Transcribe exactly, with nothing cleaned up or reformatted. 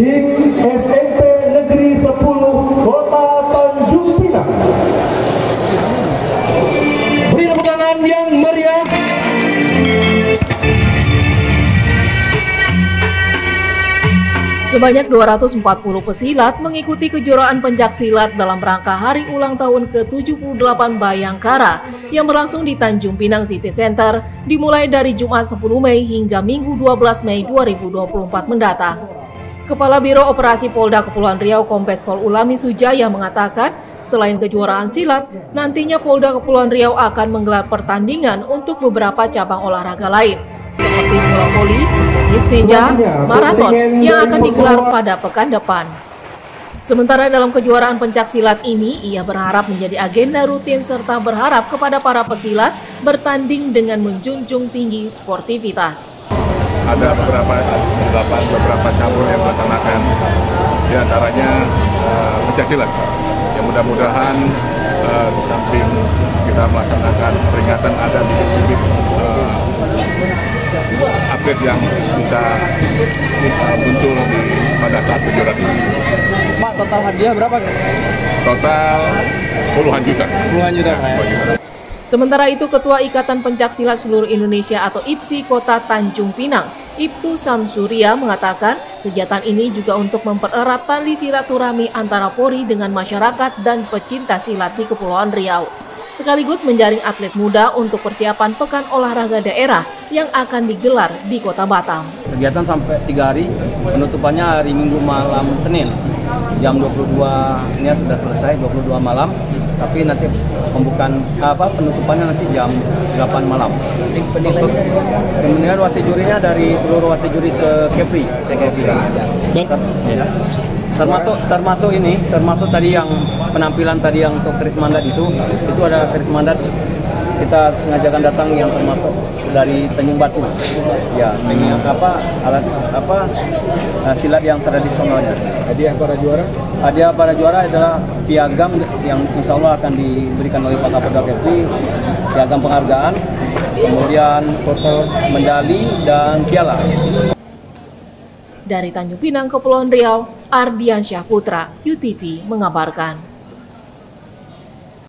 di S M P Negeri sepuluh Kota Tanjungpinang. Beri tepuk tangan yang meriah. Sebanyak dua ratus empat puluh pesilat mengikuti kejuaraan pencaksilat dalam rangka hari ulang tahun ke tujuh puluh delapan Bhayangkara yang berlangsung di Tanjungpinang City Center dimulai dari Jumat sepuluh Mei hingga Minggu dua belas Mei dua ribu dua puluh empat mendatang. Kepala Biro Operasi Polda Kepulauan Riau Kombes Pol Ulami Sujaya mengatakan, selain kejuaraan silat, nantinya Polda Kepulauan Riau akan menggelar pertandingan untuk beberapa cabang olahraga lain, seperti bola voli, tenis meja, maraton yang akan digelar pada pekan depan. Sementara dalam kejuaraan pencaksilat ini, ia berharap menjadi agenda rutin serta berharap kepada para pesilat bertanding dengan menjunjung tinggi sportivitas. Ada beberapa delapan beberapa cabur yang dilaksanakan, di antaranya uh, pencaksilat. Yang mudah-mudahan uh, di samping kita melaksanakan peringatan ada titik-titik update yang bisa muncul di pada saat kejuaraan ini. Pak, total hadiah berapa? Total puluhan juta. Puluhan juta, Pak. Ya. Sementara itu, Ketua Ikatan Pencaksilat Seluruh Indonesia atau Ipsi Kota Tanjungpinang, Ibtu Samsurya mengatakan kegiatan ini juga untuk mempererat tali silaturahmi antara Polri dengan masyarakat dan pecinta silat di Kepulauan Riau, sekaligus menjaring atlet muda untuk persiapan pekan olahraga daerah yang akan digelar di Kota Batam. Kegiatan sampai tiga hari, penutupannya hari Minggu malam Senin jam dua puluh dua, ini sudah selesai dua puluh dua malam, tapi nanti pembukaan apa penutupannya nanti jam delapan malam. Penilaian wasit jurinya dari seluruh wasit juri se-Kepri, se-Kepri. Ya. termasuk termasuk ini termasuk tadi yang penampilan tadi yang untuk Krismandat itu itu ada Krismandat kita sengajakan datang yang termasuk dari Tanjung Batu ya, dengan apa alat apa silat yang tradisionalnya. Hadiah para juara hadiah para juara adalah piagam yang insya Allah akan diberikan oleh Pak Kapolda Kepri, piagam penghargaan, kemudian foto medali dan piala. Dari Tanjungpinang, Kepulauan Riau, Ardiansyah Putra, U T V mengabarkan.